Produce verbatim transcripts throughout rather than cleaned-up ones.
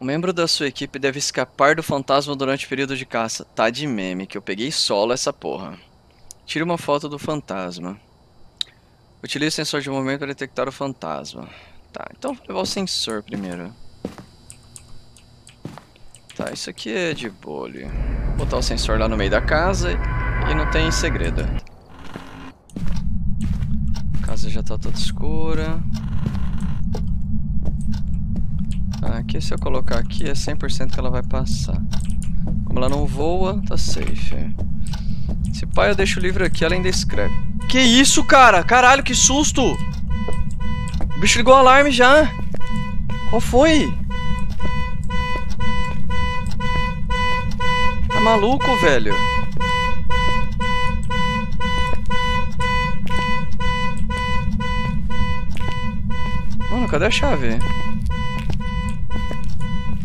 O membro da sua equipe deve escapar do fantasma durante o período de caça. Tá de meme, que eu peguei solo essa porra. Tire uma foto do fantasma. Utilize o sensor de movimento para detectar o fantasma. Tá, então vou levar o sensor primeiro. Tá, isso aqui é de bolha. Vou botar o sensor lá no meio da casa e não tem segredo. A casa já tá toda escura. Aqui, se eu colocar aqui, é cem por cento que ela vai passar. Como ela não voa, tá safe. Se pá, eu deixo o livro aqui, ela ainda escreve. Que isso, cara? Caralho, que susto! O bicho ligou o alarme já! Qual foi? Tá maluco, velho? Mano, cadê a chave?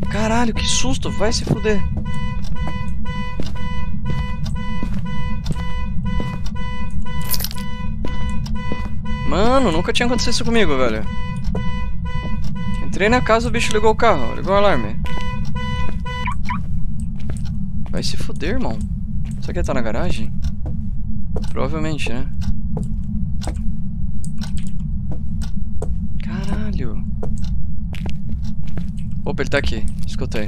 Caralho, que susto! Vai se fuder! Mano, nunca tinha acontecido isso comigo, velho. Entrei na casa, o bicho ligou o carro, ligou o alarme. Vai se fuder, irmão. Será que ele tá na garagem? Provavelmente, né? Caralho. Opa, ele tá aqui. Escutei.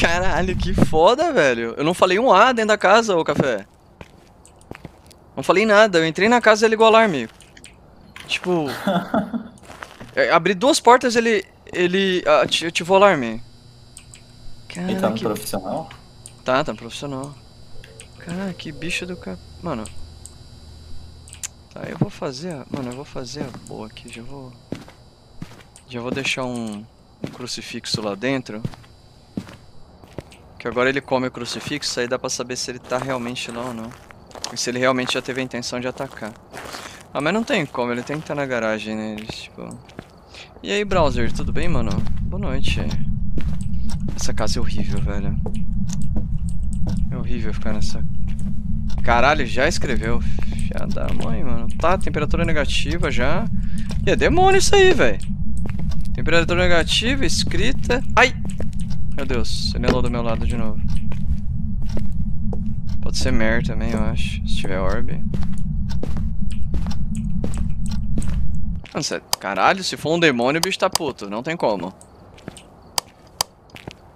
Caralho, que foda, velho. Eu não falei um A dentro da casa, ô café. Não falei nada. Eu entrei na casa e ele ligou o alarme. Tipo... abri duas portas e ele... Ele ativou o alarme. Caralho, ele tá no que... profissional? Tá, tá no profissional. Caraca, que bicho do cap... Mano. Tá, eu vou fazer a... Mano, eu vou fazer a boa aqui. Já vou... Já vou deixar um, um crucifixo lá dentro. Que agora ele come o crucifixo, aí dá pra saber se ele tá realmente lá ou não. E se ele realmente já teve a intenção de atacar. Ah, mas não tem como, ele tem que estar na garagem, né? Ele, tipo... E aí, browser, tudo bem, mano? Boa noite. Essa casa é horrível, velho. É horrível ficar nessa... Caralho, já escreveu. Já da mãe, mano. Tá, temperatura negativa já. E é demônio isso aí, velho. Temperatura negativa, escrita... Ai! Meu Deus, ele andou do meu lado de novo. Pode ser Mer também, eu acho. Se tiver orb. Nossa, caralho, se for um demônio, o bicho tá puto. Não tem como.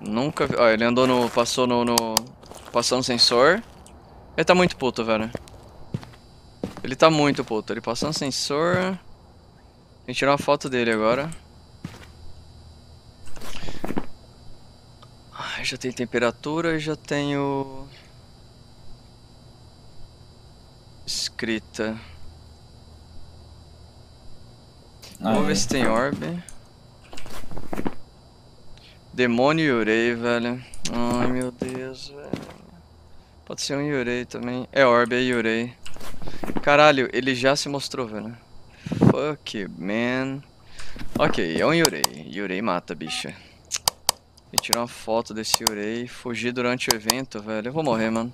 Nunca vi... Ó, ele andou no... Passou no... no... Passou no sensor. Ele tá muito puto, velho. Ele tá muito puto. Ele passou no sensor. Tem que tirar uma foto dele agora. Ah, já tenho temperatura, já tenho... Escrita. Ai. Vamos ver se tem orbe. Demônio yurei, velho. Ai, meu Deus, velho. Pode ser um yurei também. É orbe, é yurei. Caralho, ele já se mostrou, velho. Fuck, man. Ok, é um yurei. Yurei mata, bicha. E tirar uma foto desse yurei. Fugir durante o evento, velho. Eu vou morrer, mano.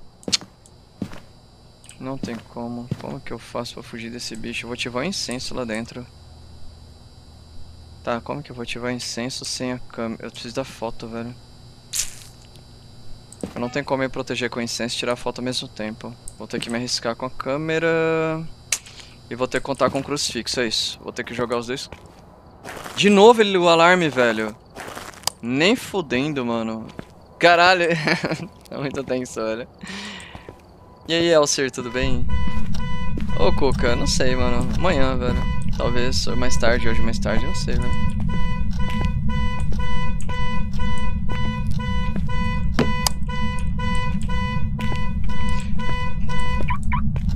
Não tem como. Como que eu faço pra fugir desse bicho? Eu vou ativar o incenso lá dentro. Tá, como que eu vou ativar incenso sem a câmera? Eu preciso da foto, velho. Eu não tenho como me proteger com incenso e tirar a foto ao mesmo tempo. Vou ter que me arriscar com a câmera. E vou ter que contar com o crucifixo, é isso. Vou ter que jogar os dois. De novo ele ligou o alarme, velho. Nem fudendo, mano. Caralho. Tá muito tenso, velho. E aí, Elcer, tudo bem? Ô, Cuca, não sei, mano. Amanhã, velho. Talvez mais tarde, hoje mais tarde, não sei, velho.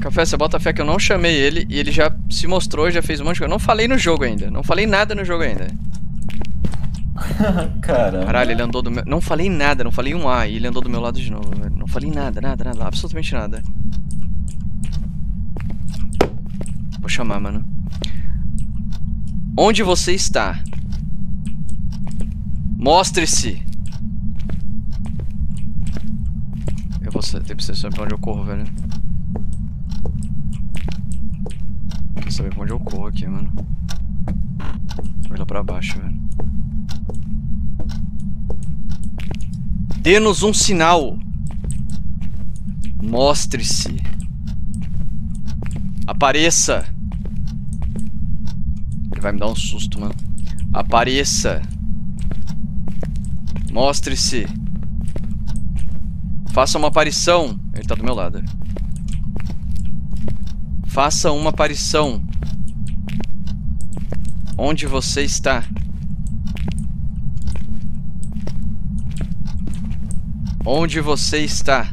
Café, você bota fé que eu não chamei ele e ele já se mostrou, já fez um monte de coisa. Eu não falei no jogo ainda, não falei nada no jogo ainda. Caramba. Caralho, ele andou do meu... Não falei nada, não falei um A e ele andou do meu lado de novo, velho. Não falei nada, nada, nada, absolutamente nada. Vou chamar, mano. Onde você está? Mostre-se! Eu vou ter que saber pra onde eu corro, velho. Quero saber pra onde eu corro aqui, mano. Olha pra baixo, velho. Dê-nos um sinal! Mostre-se! Apareça! Ele vai me dar um susto, mano. Apareça! Mostre-se! Faça uma aparição! Ele tá do meu lado. Faça uma aparição! Onde você está? Onde você está?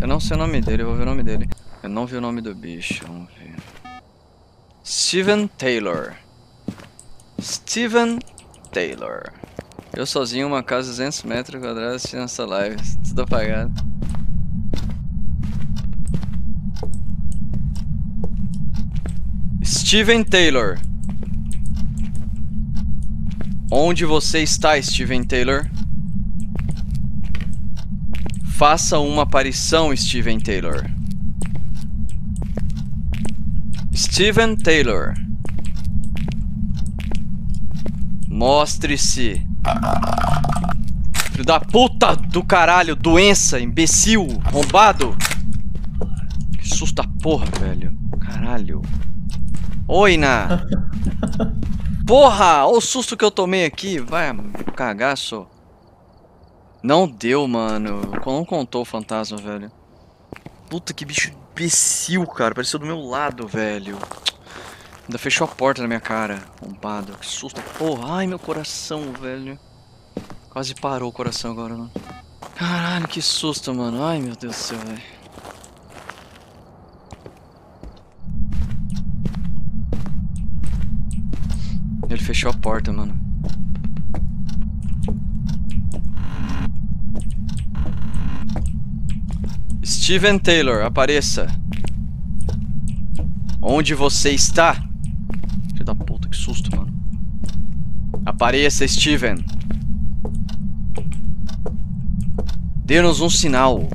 Eu não sei o nome dele, eu vou ver o nome dele. Eu não vi o nome do bicho, vamos ver. Steven Taylor. Steven Taylor. Eu sozinho, uma casa de duzentos metros quadrados assistindo essa live. Tudo apagado. Steven Taylor. Onde você está, Steven Taylor? Faça uma aparição, Steven Taylor. Steven Taylor. Mostre-se. Filho da puta do caralho, doença, imbecil, arrombado. Que susto da porra, velho. Caralho. Oi, Ná. Porra, olha o susto que eu tomei aqui. Vai, cagaço. Não deu, mano. Não contou o fantasma, velho. Puta, que bicho imbecil, cara. Apareceu do meu lado, velho. Ainda fechou a porta na minha cara. Bombado. Que susto. Porra. Ai, meu coração, velho. Quase parou o coração agora, mano. Caralho, que susto, mano. Ai, meu Deus do céu, velho. Ele fechou a porta, mano. Steven Taylor, apareça. Onde você está? Filho da puta, que susto, mano. Apareça, Steven. Dê-nos um sinal.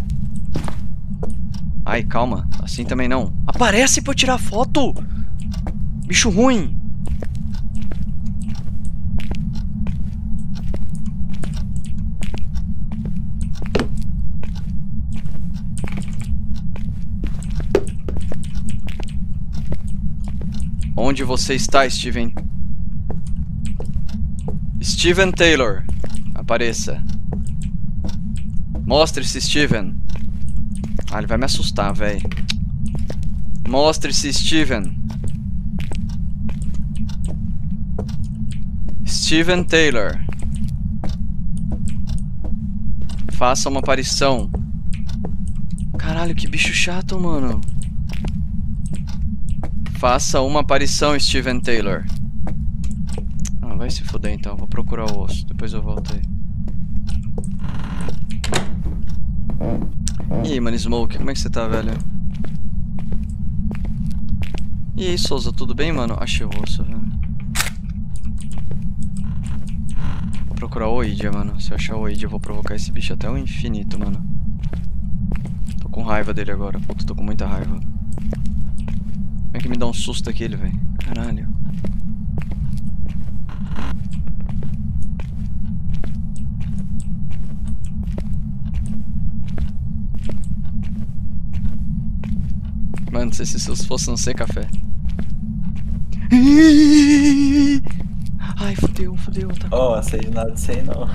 Ai, calma. Assim também não. Aparece pra eu tirar foto. Bicho ruim. Onde você está, Steven? Steven Taylor, apareça. Mostre-se, Steven. Ah, ele vai me assustar, velho. Mostre-se, Steven. Steven Taylor. Faça uma aparição. Caralho, que bicho chato, mano. Faça uma aparição, Steven Taylor. Ah, vai se fuder então, vou procurar o osso, depois eu volto aí. E aí, mano, Smoke, como é que você tá, velho? E aí, Souza, tudo bem, mano? Achei o osso, velho. Vou procurar o ouija, mano. Se eu achar o ouija, eu vou provocar esse bicho até o infinito, mano. Tô com raiva dele agora, puta, tô com muita raiva. Como é que me dá um susto daquele, velho? Caralho. Mano, não sei se isso fosse não ser café. Ai, fudeu, fudeu. Ó, oh, sei de nada disso aí não.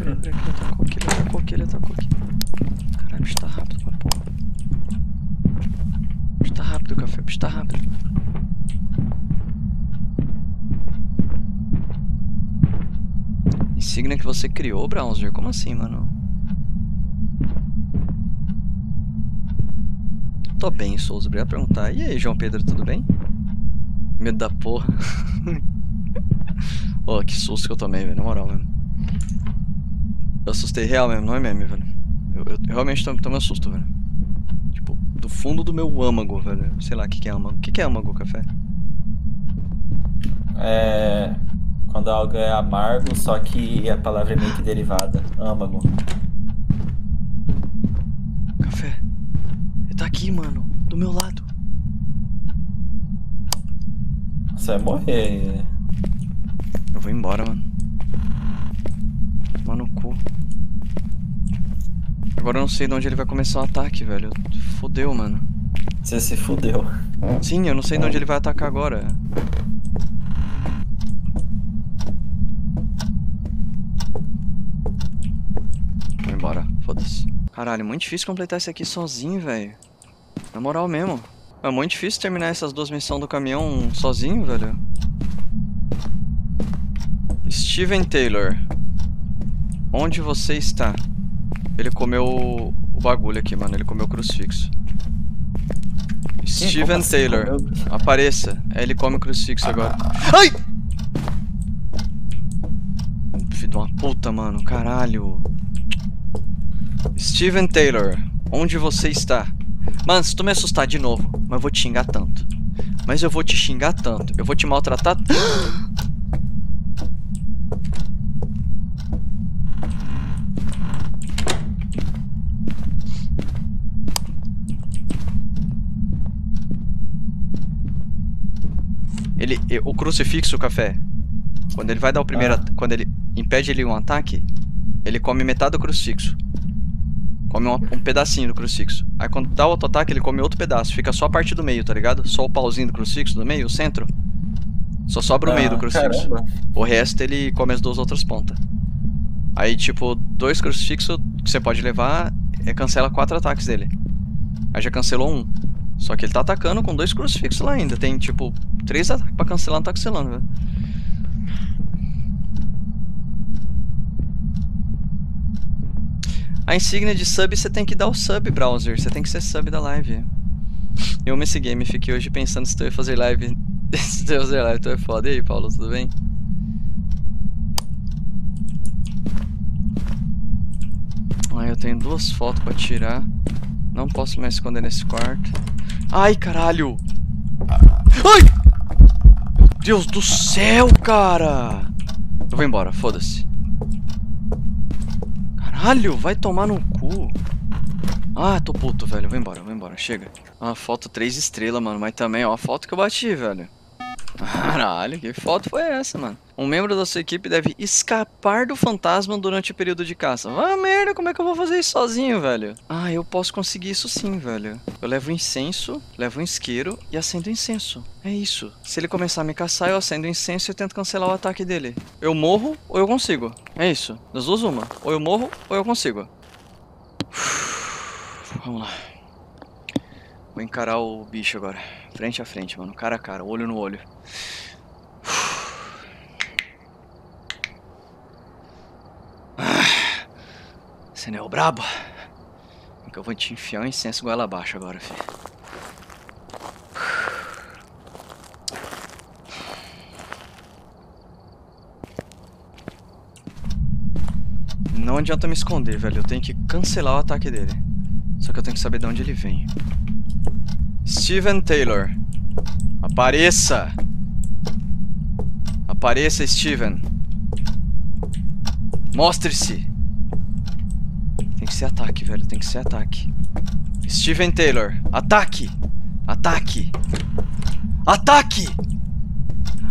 Ele atacou aqui, ele atacou aqui, ele atacou aqui. Caralho, o bicho tá rápido pra porra. Tá rápido, café, bicho, tá rápido. Insígnia que você criou, Browser? Como assim, mano? Tô bem, Souza, obrigado por perguntar. E aí, João Pedro, tudo bem? Medo da porra. Ó, oh, que susto que eu tomei, velho, na moral mesmo. Eu assustei real mesmo, não é meme, velho. Eu, eu, eu realmente tomei um susto, velho. Do fundo do meu âmago, velho. Sei lá o que, que é âmago. O que, que é âmago, café? é quando algo é amargo, só que a palavra é meio que derivada. Âmago. Café. Ele tá aqui, mano. Do meu lado. Você vai morrer. Eu vou embora, mano. Mano, cu. Agora eu não sei de onde ele vai começar o ataque, velho. Fodeu, mano. Você se fodeu. Sim, eu não sei de onde ele vai atacar agora. Vou embora, foda-se. Caralho, é muito difícil completar isso aqui sozinho, velho. Na moral mesmo. É muito difícil terminar essas duas missões do caminhão sozinho, velho. Steven Taylor, onde você está? Ele comeu o bagulho aqui, mano. Ele comeu o crucifixo. Steven Taylor, apareça. É, ele come o crucifixo agora. Ai! Filho de uma puta, mano. Caralho. Steven Taylor, onde você está? Mano, se tu me assustar de novo, mas eu vou te xingar tanto. Mas eu vou te xingar tanto. Eu vou te maltratar tanto. Ele, o crucifixo, o café, quando ele vai dar o primeiro, ah. quando ele impede ele um ataque, ele come metade do crucifixo. Come um, um pedacinho do crucifixo. Aí quando dá outro ataque, ele come outro pedaço. Fica só a parte do meio, tá ligado? Só o pauzinho do crucifixo, do meio, o centro. Só sobra o ah, meio do crucifixo. Caramba. O resto ele come as duas outras pontas. Aí tipo, dois crucifixos que você pode levar, é, cancela quatro ataques dele. Aí já cancelou um. Só que ele tá atacando com dois crucifixos lá ainda. Tem tipo três ataques pra cancelar, não tá cancelando, velho. A insígnia de sub, você tem que dar o sub, browser. Você tem que ser sub da live. Eu nesse game fiquei hoje pensando se tu ia fazer live. Se tu ia fazer live, tu é foda. E aí, Paulo, tudo bem? Ah, eu tenho duas fotos pra tirar. Não posso mais esconder nesse quarto. Ai, caralho! Ai! Meu Deus do céu, cara! Eu vou embora, foda-se. Caralho, vai tomar no cu. Ah, tô puto, velho. Eu vou embora, eu vou embora, chega. Ah, foto três estrelas, mano. Mas também, ó, a foto que eu bati, velho. Caralho, que foto foi essa, mano? Um membro da sua equipe deve escapar do fantasma durante o período de caça. Ah, merda, como é que eu vou fazer isso sozinho, velho? Ah, eu posso conseguir isso sim, velho. Eu levo incenso, levo um isqueiro e acendo incenso. É isso. Se ele começar a me caçar, eu acendo incenso e eu tento cancelar o ataque dele. Eu morro ou eu consigo. É isso. Das duas uma. Ou eu morro ou eu consigo. Vamos lá. Vou encarar o bicho agora. Frente a frente, mano. Cara a cara. Olho no olho. Você não é o brabo? Porque eu vou te enfiar um incenso goela abaixo agora, filho. Não adianta me esconder, velho. Eu tenho que cancelar o ataque dele. Só que eu tenho que saber de onde ele vem. Steven Taylor, apareça! Apareça, Steven. Mostre-se! Tem que ser ataque, velho, tem que ser ataque. Steven Taylor, ataque! Ataque! Ataque!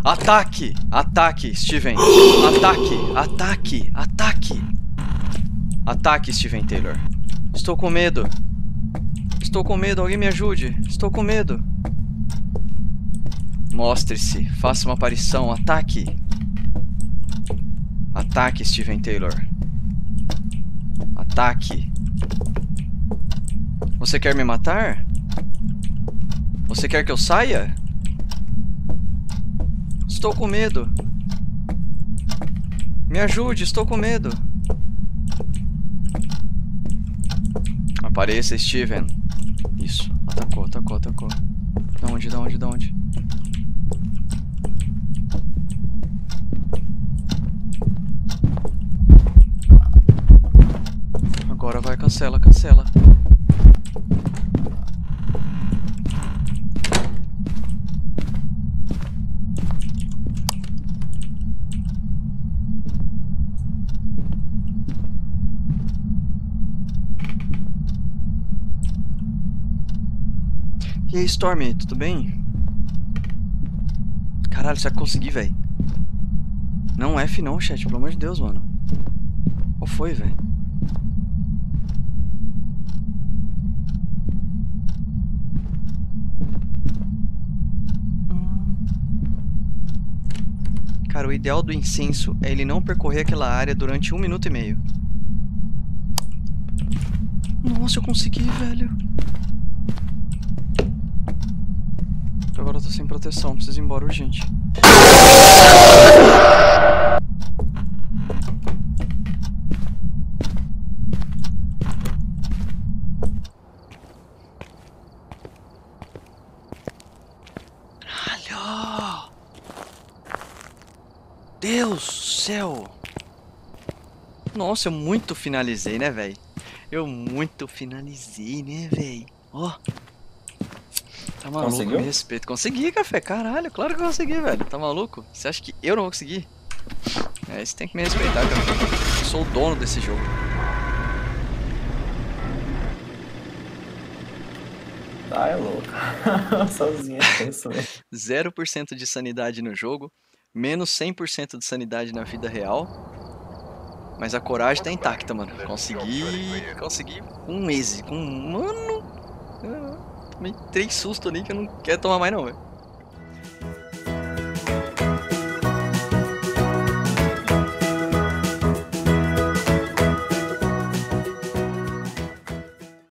Ataque! Ataque, Steven! Ataque! Ataque! Ataque! Ataque, Steven Taylor. Estou com medo. Estou com medo, alguém me ajude. Estou com medo. Mostre-se, faça uma aparição, ataque. Ataque, Steven Taylor. Ataque. Você quer me matar? Você quer que eu saia? Estou com medo. Me ajude, estou com medo. Apareça, Steven. Isso, atacou, atacou, atacou. Da onde, da onde, da onde? Agora vai, cancela, cancela. E aí, Storm, tudo bem? Caralho, você vai conseguir, velho. Não F não, chat, pelo amor de Deus, mano. Qual foi, velho? Cara, o ideal do incenso é ele não percorrer aquela área durante um minuto e meio. Nossa, eu consegui, velho. Agora eu tô sem proteção, preciso ir embora urgente. Deus do céu! Nossa, eu muito finalizei, né, velho? Eu muito finalizei, né, velho? Ó. Tá maluco? Conseguiu? Me respeito. Consegui, café. Caralho, claro que eu consegui, velho. Tá maluco? Você acha que eu não vou conseguir? É, você tem que me respeitar, café. Eu sou o dono desse jogo. Tá, é louco. Sozinho, é isso mesmo. zero por cento de sanidade no jogo. Menos cem por cento de sanidade na vida real. Mas a coragem tá intacta, mano. Consegui... Consegui um êxito. Um... Mano... Eu tomei três sustos ali que eu não quero tomar mais não, velho.